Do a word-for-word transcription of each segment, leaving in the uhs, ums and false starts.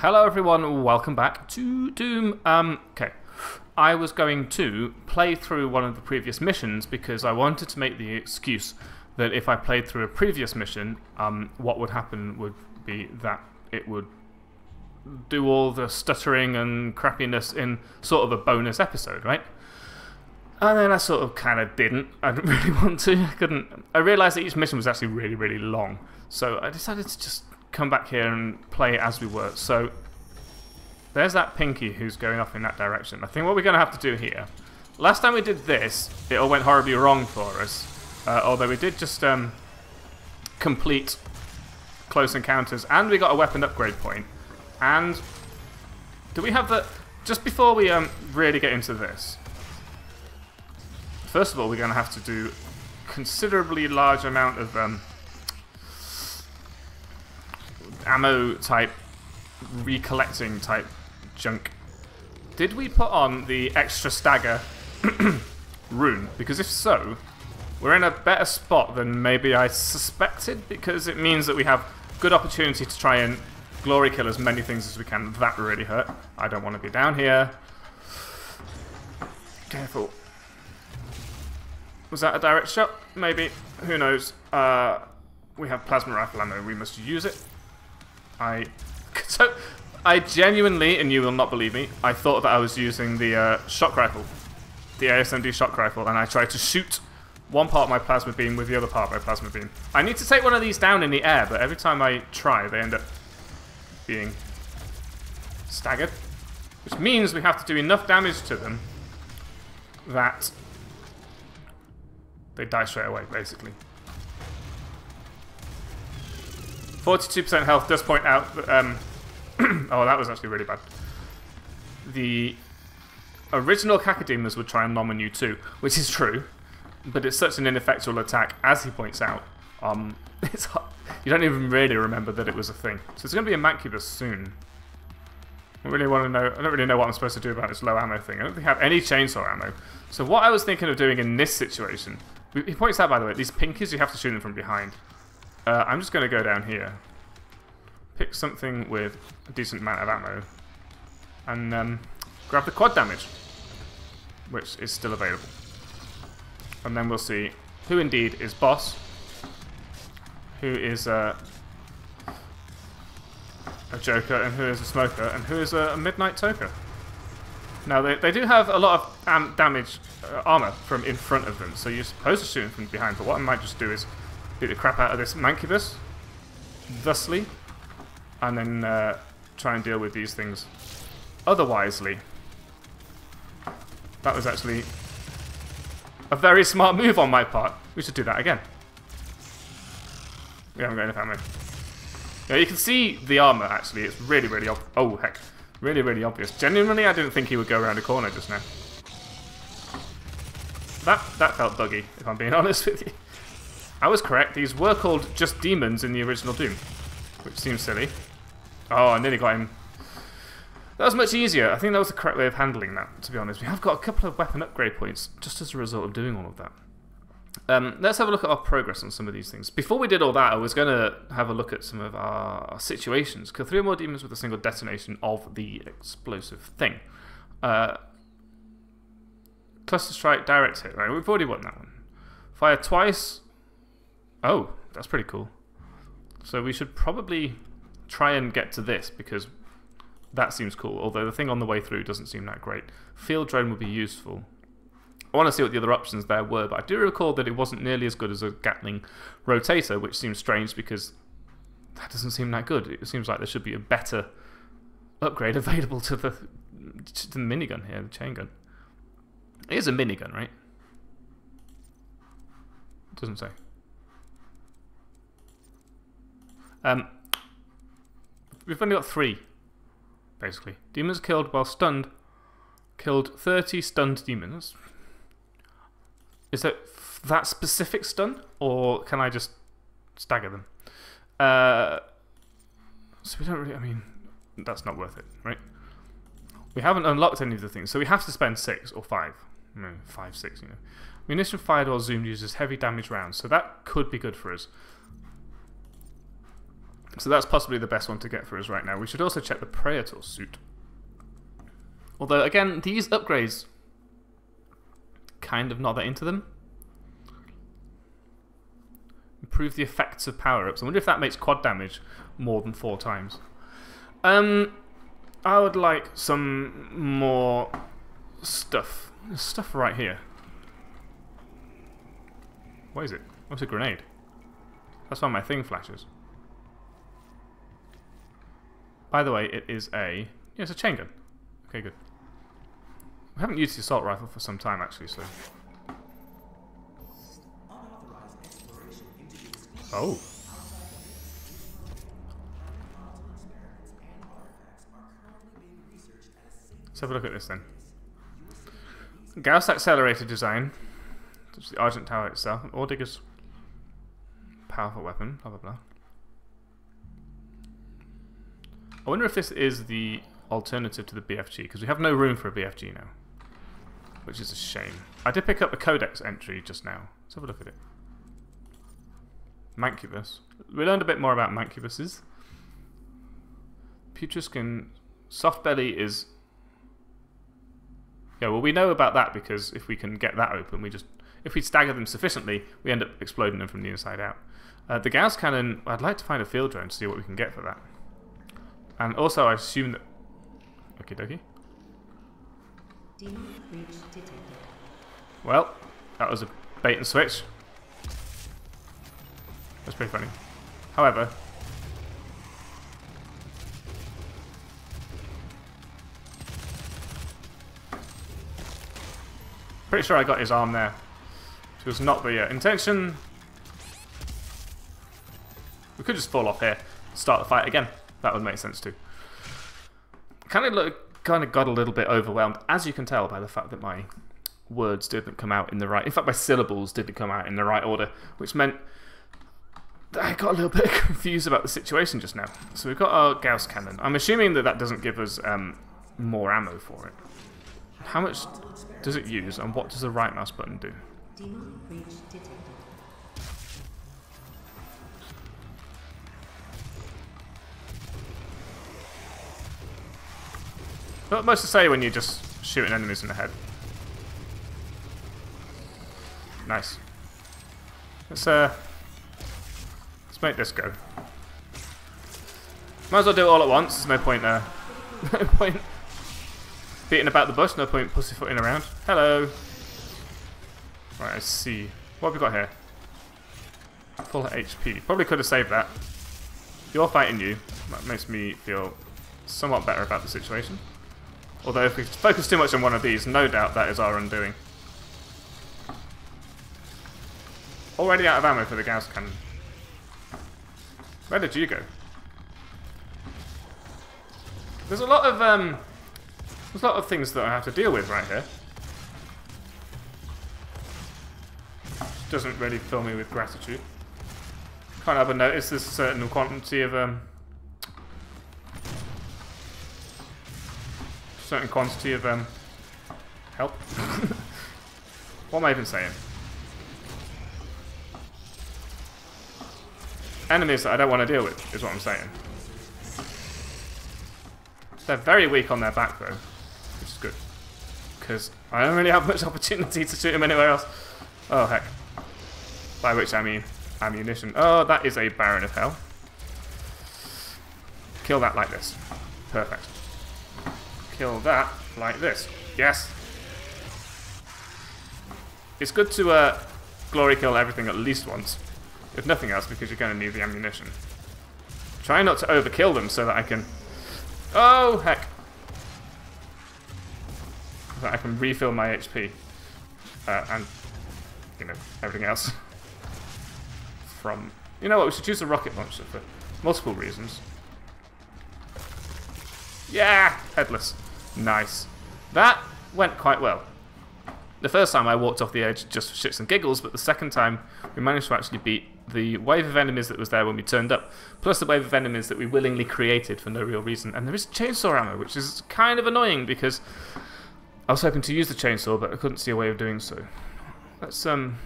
Hello everyone, welcome back to Doom. Um, okay, I was going to play through one of the previous missions because I wanted to make the excuse that if I played through a previous mission, um, what would happen would be that it would do all the stuttering and crappiness in sort of a bonus episode, right? And then I sort of kind of didn't. I didn't really want to. I couldn't. I realised that each mission was actually really, really long, so I decided to just come back here and play as we were. So there's that pinky who's going off in that direction. I think what we're going to have to do here, last time we did this, it all went horribly wrong for us, uh, although we did just um, complete Close Encounters, and we got a weapon upgrade point. And do we have the... Just before we um, really get into this, first of all, we're going to have to do considerably large amount of um, ammo type, recollecting type junk. Did we put on the extra stagger rune? Because if so, we're in a better spot than maybe I suspected, because it means that we have good opportunity to try and glory kill as many things as we can. That really hurt. I don't want to be down here. Careful. Was that a direct shot? Maybe. Who knows? Uh, we have plasma rifle ammo. We must use it. I so I genuinely, and you will not believe me, I thought that I was using the uh, shock rifle, the A S M D shock rifle, and I tried to shoot one part of my plasma beam with the other part of my plasma beam. I need to take one of these down in the air, but every time I try, they end up being staggered, which means we have to do enough damage to them that they die straight away, basically. forty-two percent health does point out that, um, oh, that was actually really bad. The original Cacodemus would try and nom on you too, which is true, but it's such an ineffectual attack, as he points out. Um, it's hot. You don't even really remember that it was a thing. So it's going to be a Mancubus soon. I really want to know. I don't really know what I'm supposed to do about this low ammo thing. I don't think I have any chainsaw ammo. So what I was thinking of doing in this situation, he points out, by the way, these pinkies, you have to shoot them from behind. Uh, I'm just going to go down here, pick something with a decent amount of ammo, and um, grab the quad damage, which is still available. And then we'll see who indeed is boss, who is uh, a joker, and who is a smoker, and who is a midnight toker. Now, they, they do have a lot of um, damage uh, armor from in front of them, so you're supposed to shoot them from behind, but what I might just do is beat the crap out of this Mancubus, thusly, and then uh, try and deal with these things otherwisely. That was actually a very smart move on my part. We should do that again. We haven't got enough ammo. Now you can see the armor, actually. It's really, really ob- oh, heck. Really, really obvious. Genuinely, I didn't think he would go around a corner just now. That, that felt buggy, if I'm being honest with you. I was correct, these were called just demons in the original Doom, which seems silly. Oh, I nearly got him. That was much easier. I think that was the correct way of handling that, to be honest. We have got a couple of weapon upgrade points just as a result of doing all of that. Um, let's have a look at our progress on some of these things. Before we did all that, I was going to have a look at some of our situations. Kill three or more demons with a single detonation of the explosive thing. Uh, cluster strike, direct hit, right? We've already won that one. Fire twice. Oh, that's pretty cool. So we should probably try and get to this, because that seems cool, although the thing on the way through doesn't seem that great. Field drone would be useful. I want to see what the other options there were, but I do recall that it wasn't nearly as good as a Gatling rotator, which seems strange because that doesn't seem that good. It seems like there should be a better upgrade available to the, to the minigun here, the chain gun. It is a minigun, right? It doesn't say. Um, we've only got three, basically. Demons killed while stunned. Killed thirty stunned demons. Is that that specific stun, or can I just stagger them? Uh, so we don't really, I mean, that's not worth it, right? We haven't unlocked any of the things, so we have to spend six or five. No, five, six, you know. Munition fired or zoomed uses heavy damage rounds, so that could be good for us. So that's possibly the best one to get for us right now. We should also check the Praetor suit. Although, again, these upgrades, kind of not that into them. Improve the effects of power-ups. I wonder if that makes quad damage more than four times. Um, I would like some more stuff. There's stuff right here. What is it? What's a grenade? That's why my thing flashes. By the way, it is a... Yeah, it's a chain gun. Okay, good. I haven't used the assault rifle for some time, actually, so... Oh. Let's have a look at this, then. Gauss Accelerator design. It's the Argent Tower itself. Ordigas. Powerful weapon. Blah, blah, blah. I wonder if this is the alternative to the B F G, because we have no room for a B F G now. Which is a shame. I did pick up a codex entry just now. Let's have a look at it. Mancubus. We learned a bit more about Mancubuses. Putreskin. Soft belly is... Yeah, well, we know about that because if we can get that open, we just... If we stagger them sufficiently, we end up exploding them from the inside out. Uh, the Gauss Cannon, I'd like to find a field drone to see what we can get for that. And also, I assume that... Okie dokie. Demon breach detected. Well, that was a bait and switch. That's pretty funny. However... Pretty sure I got his arm there. Which was not the uh, intention. We could just fall off here and start the fight again. That would make sense too. Kind of, look, kind of got a little bit overwhelmed, as you can tell by the fact that my words didn't come out in the right... In fact, my syllables didn't come out in the right order, which meant that I got a little bit confused about the situation just now. So we've got our Gauss Cannon. I'm assuming that that doesn't give us um, more ammo for it. How much does it use, and what does the right mouse button do? Not much to say when you're just shooting enemies in the head. Nice. Let's uh, let's make this go. Might as well do it all at once. There's no point there. No point. Beating about the bush, no point pussyfooting around. Hello. Right, I see. What have we got here? Full H P. Probably could have saved that. You're fighting you. That makes me feel somewhat better about the situation. Although if we focus too much on one of these, no doubt that is our undoing. Already out of ammo for the Gauss Cannon. Where did you go? There's a lot of... um. There's a lot of things that I have to deal with right here. Doesn't really fill me with gratitude. Can't help but notice there's a certain quantity of um, certain quantity of um, help. What am I even saying? Enemies that I don't want to deal with is what I'm saying. They're very weak on their back though. Which is good, because I don't really have much opportunity to shoot him anywhere else. Oh, heck. By which I mean ammunition. Oh, that is a Baron of Hell. Kill that like this. Perfect. Kill that like this. Yes. It's good to uh, glory kill everything at least once, if nothing else, because you're going to need the ammunition. Try not to overkill them so that I can... Oh, heck. That I can refill my H P uh, and, you know, everything else. From, you know what, we should choose a rocket launcher for multiple reasons. Yeah, headless. Nice. That went quite well. The first time I walked off the edge just for shits and giggles, but the second time we managed to actually beat the wave of enemies that was there when we turned up, plus the wave of enemies that we willingly created for no real reason. And there is chainsaw ammo, which is kind of annoying because... I was hoping to use the chainsaw, but I couldn't see a way of doing so. Let's um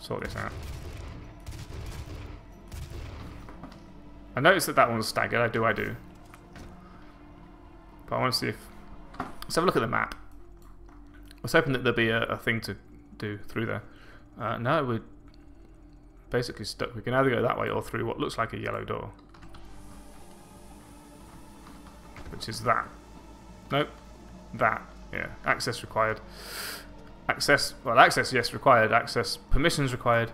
sort this out. I noticed that that one was staggered. I do, I do. But I want to see if... Let's have a look at the map. I was hoping that there'd be a, a thing to do through there. Uh, no, we're basically stuck. We can either go that way or through what looks like a yellow door. Which is that. Nope. That. Yeah. Access required. Access, well, access, yes, required. Access permissions required.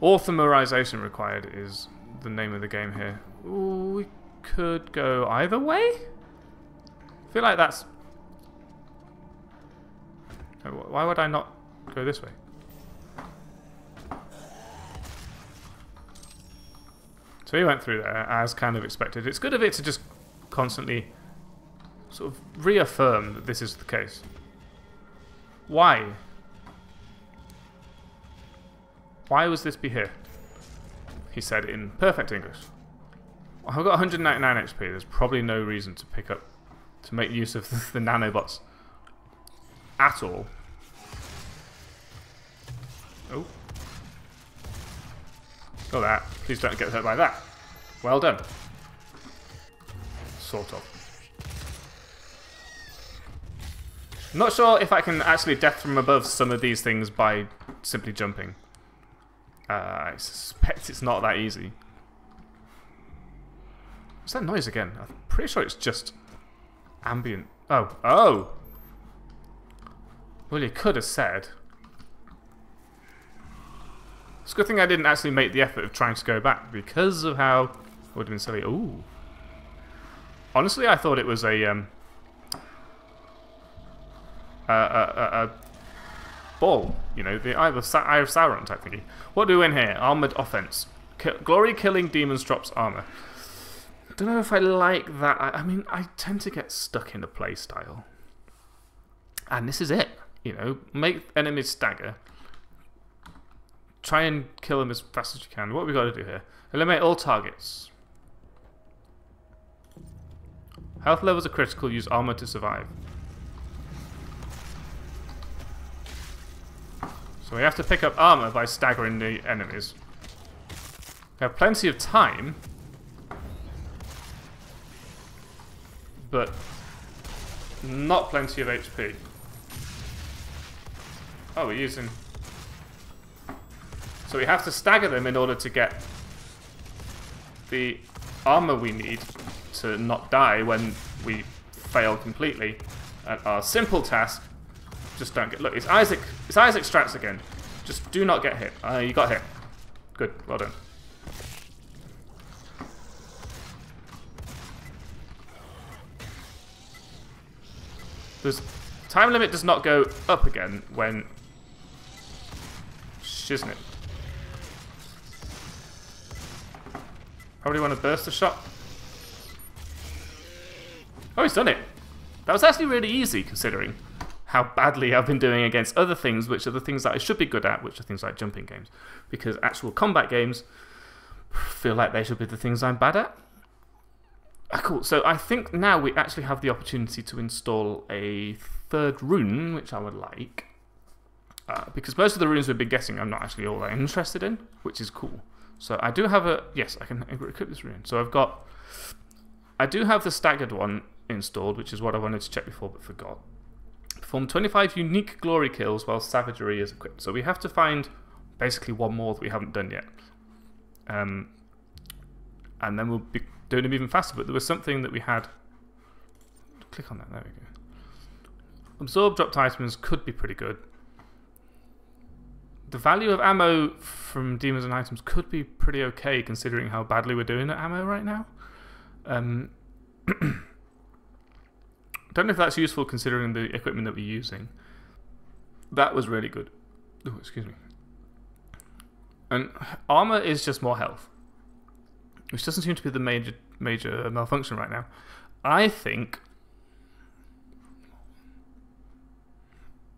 Authorization required is the name of the game here. Ooh, we could go either way? I feel like that's... Why would I not go this way? So he went through there, as kind of expected. It's good of it to just constantly sort of reaffirm that this is the case. Why? Why was this be here? He said in perfect English. I've got one hundred ninety-nine H P. There's probably no reason to pick up, to make use of the nanobots at all. Oh. Oh, that. Please don't get hurt by that. Well done. Sort of. I'm not sure if I can actually death from above some of these things by simply jumping. Uh, I suspect it's not that easy. What's that noise again? I'm pretty sure it's just ambient. Oh, oh! Well, you could have said. It's a good thing I didn't actually make the effort of trying to go back because of how it would have been silly. Ooh. Honestly, I thought it was a um, a, a, a ball. You know, the Eye of Sauron type thingy. What do we win here? Armored offense. Kill, glory killing demons drops armor. Don't know if I like that. I, I mean, I tend to get stuck in a play style, and this is it. You know, make enemies stagger. Try and kill them as fast as you can. What have we got to do here? Eliminate all targets. Health levels are critical. Use armor to survive. So we have to pick up armor by staggering the enemies. We have plenty of time. But not plenty of H P. Oh, we're using... So we have to stagger them in order to get the armor we need to not die when we fail completely at our simple task. Just don't get... Look, it's Isaac. It's Isaac Strats again. Just do not get hit. Uh, you got hit. Good. Well done. There's... Time limit does not go up again when... Shiznit. Probably want to burst the shot. Oh, he's done it. That was actually really easy, considering how badly I've been doing against other things, which are the things that I should be good at, which are things like jumping games. Because actual combat games feel like they should be the things I'm bad at. Ah, cool. So I think now we actually have the opportunity to install a third rune, which I would like. Uh, because most of the runes we've been guessing I'm not actually all that interested in, which is cool. So I do have a... Yes, I can equip this rune. So I've got... I do have the staggered one installed, which is what I wanted to check before but forgot. Perform twenty-five unique glory kills while savagery is equipped. So we have to find basically one more that we haven't done yet. Um, and then we'll be doing them even faster. But there was something that we had... Click on that. There we go. Absorb dropped items could be pretty good. The value of ammo from demons and items could be pretty okay, considering how badly we're doing at ammo right now. Um, don't know if that's useful, considering the equipment that we're using. That was really good. Oh, excuse me. And armor is just more health, which doesn't seem to be the major major malfunction right now. I think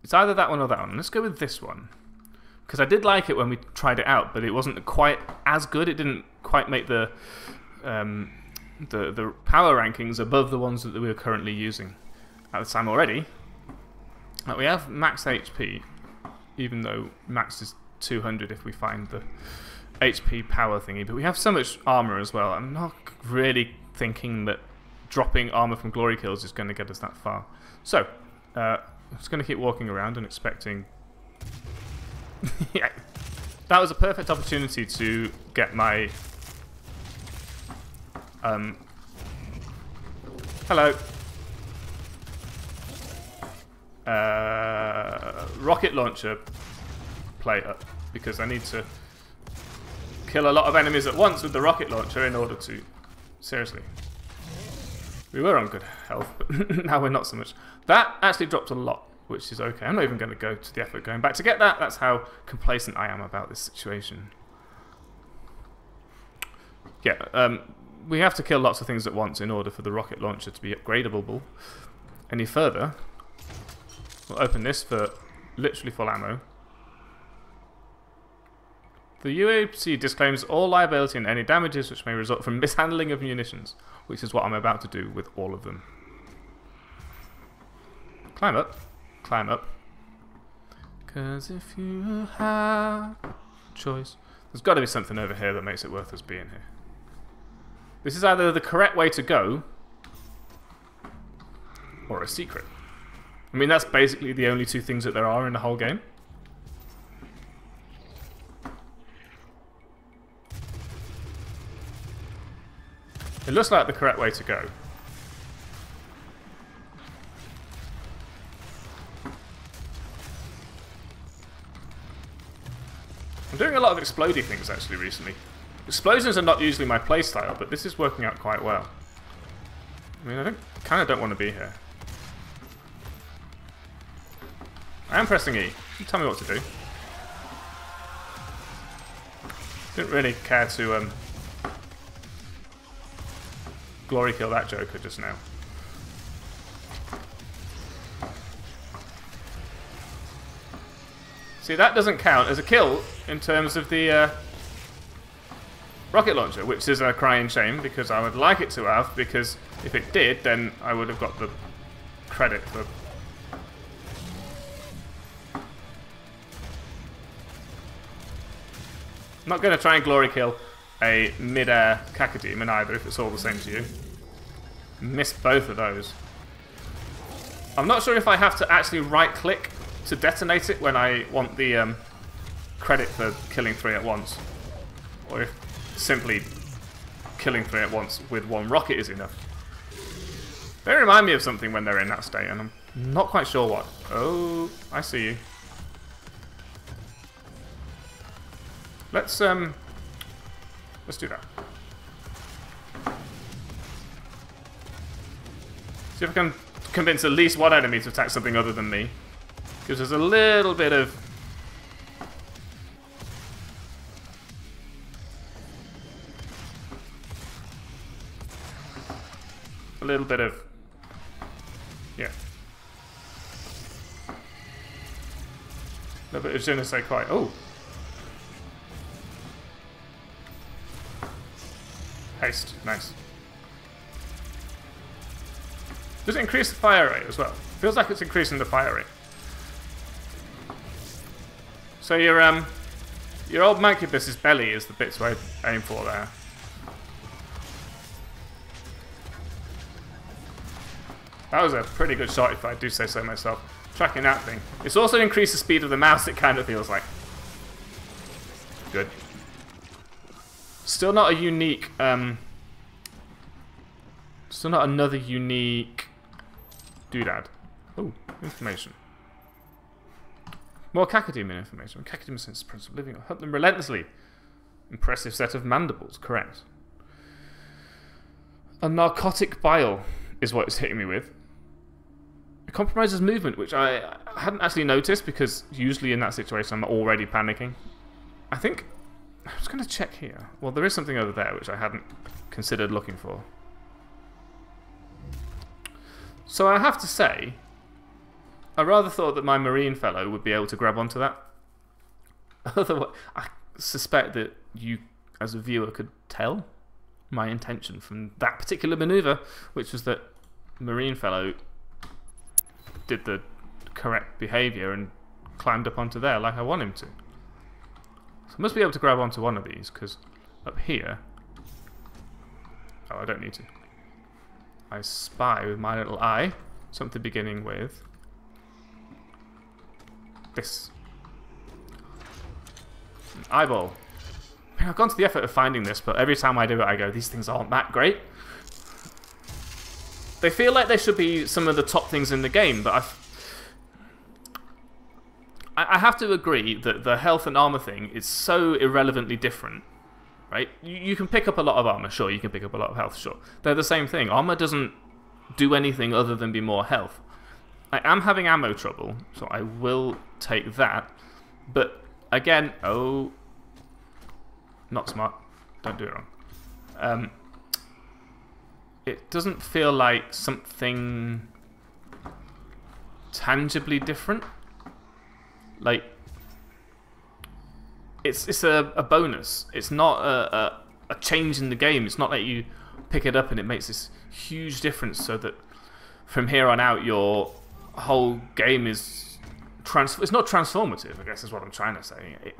it's either that one or that one. Let's go with this one. Because I did like it when we tried it out, but it wasn't quite as good. It didn't quite make the um, the, the power rankings above the ones that we were currently using at the time already. Like, we have max H P, even though max is two hundred if we find the H P power thingy. But we have so much armor as well. I'm not really thinking that dropping armor from glory kills is going to get us that far. So, uh, I'm just going to keep walking around and expecting... yeah. That was a perfect opportunity to get my... Um... Hello. Uh, rocket launcher play up, because I need to kill a lot of enemies at once with the rocket launcher in order to... Seriously. We were on good health, but now we're not so much. That actually dropped a lot, which is okay. I'm not even going to go to the effort going back to get that. That's how complacent I am about this situation. Yeah, um, we have to kill lots of things at once in order for the rocket launcher to be upgradable. Any further... We'll open this for literally full ammo. The U A C disclaims all liability and any damages which may result from mishandling of munitions, which is what I'm about to do with all of them. Climb up. Climb up. Because if you have choice... There's got to be something over here that makes it worth us being here. This is either the correct way to go, or a secret. I mean, that's basically the only two things that there are in the whole game. It looks like the correct way to go. I'm doing a lot of explodey things, actually, recently. Explosions are not usually my playstyle, but this is working out quite well. I mean, I don't, kind of don't want to be here. I am pressing E. You tell me what to do. Didn't really care to um, glory kill that Joker just now. See, that doesn't count as a kill in terms of the uh, rocket launcher, which is a crying shame because I would like it to have, because if it did, then I would have got the credit for... I'm not going to try and glory kill a mid-air Cacodemon either, if it's all the same to you. Missed both of those. I'm not sure if I have to actually right-click to detonate it when I want the um, credit for killing three at once. Or if simply killing three at once with one rocket is enough. They remind me of something when they're in that state, and I'm not quite sure what. Oh, I see you. Let's um let's do that. See if I can convince at least one enemy to attack something other than me. Gives us a little bit of a little bit of yeah. A little bit of je ne sais quoi. Oh. Haste, nice. Does it increase the fire rate as well? Feels like it's increasing the fire rate. So your um, your old Mancubus's belly is the bits I aim for there. That was a pretty good shot, if I do say so myself. Tracking that thing. It's also increased the speed of the mouse. It kind of feels like. Good. Still not a unique, um, still not another unique doodad. Oh, information. More Cacodemon information. Cacodemon sense the principle of living. Help them relentlessly. Impressive set of mandibles, correct. A narcotic bile is what it's hitting me with. It compromises movement, which I hadn't actually noticed because usually in that situation I'm already panicking. I think... I was going to check here. Well, there is something over there which I hadn't considered looking for. So I have to say, I rather thought that my marine fellow would be able to grab onto that. Otherwise, I suspect that you, as a viewer, could tell my intention from that particular maneuver, which was that marine fellow did the correct behaviour and climbed up onto there like I want him to. So I must be able to grab onto one of these, because up here... Oh, Oh, I don't need to. I spy with my little eye something beginning with this. An eyeball. I mean, I've gone to the effort of finding this, but every time I do it, I go, these things aren't that great. They feel like they should be some of the top things in the game, but I've... I have to agree that the health and armor thing is so irrelevantly different, right? You can pick up a lot of armor, sure. You can pick up a lot of health, sure. They're the same thing. Armor doesn't do anything other than be more health. I am having ammo trouble, so I will take that. But again, oh, not smart. Don't do it wrong. Um, it doesn't feel like something tangibly different. Like, it's it's a, a bonus. It's not a, a, a change in the game. It's not like you pick it up and it makes this huge difference so that from here on out your whole game is... Trans it's not transformative, I guess is what I'm trying to say. It,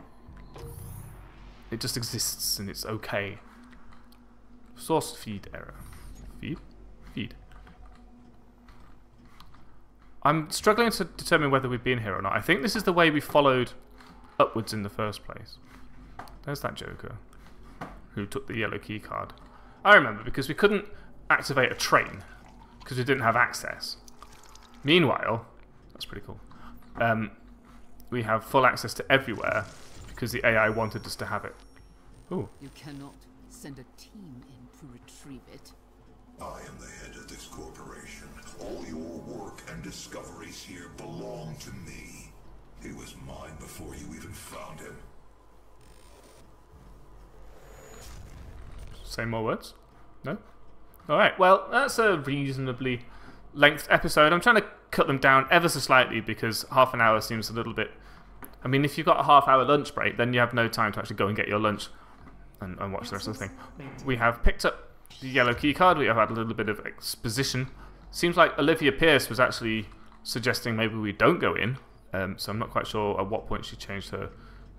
it just exists and it's okay. Source feed error. Feed? Feed. I'm struggling to determine whether we've been here or not. I think this is the way we followed upwards in the first place. There's that joker who took the yellow key card. I remember, because we couldn't activate a train because we didn't have access. Meanwhile, that's pretty cool. Um, we have full access to everywhere because the A I wanted us to have it. Ooh. You cannot send a team in to retrieve it. I am the head of this corporation. All your work and discoveries here belong to me. He was mine before you even found him. Say more words? No? Alright, well, that's a reasonably length episode. I'm trying to cut them down ever so slightly because half an hour seems a little bit... I mean, if you've got a half hour lunch break, then you have no time to actually go and get your lunch and, and watch the rest of the thing. We have picked up the yellow key card. We have had a little bit of exposition. Seems like Olivia Pierce was actually suggesting maybe we don't go in, um, so I'm not quite sure at what point she changed her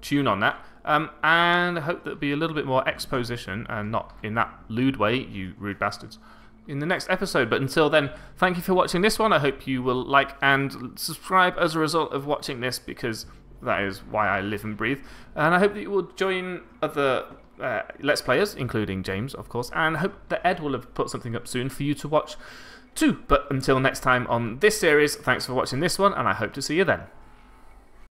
tune on that. Um, and I hope there'll be a little bit more exposition, and not in that lewd way, you rude bastards, in the next episode. But until then, thank you for watching this one. I hope you will like and subscribe as a result of watching this, because that is why I live and breathe. And I hope that you will join other... Uh, Let's Players, including James, of course, and hope that Ed will have put something up soon for you to watch too. But until next time on this series, thanks for watching this one, and I hope to see you then.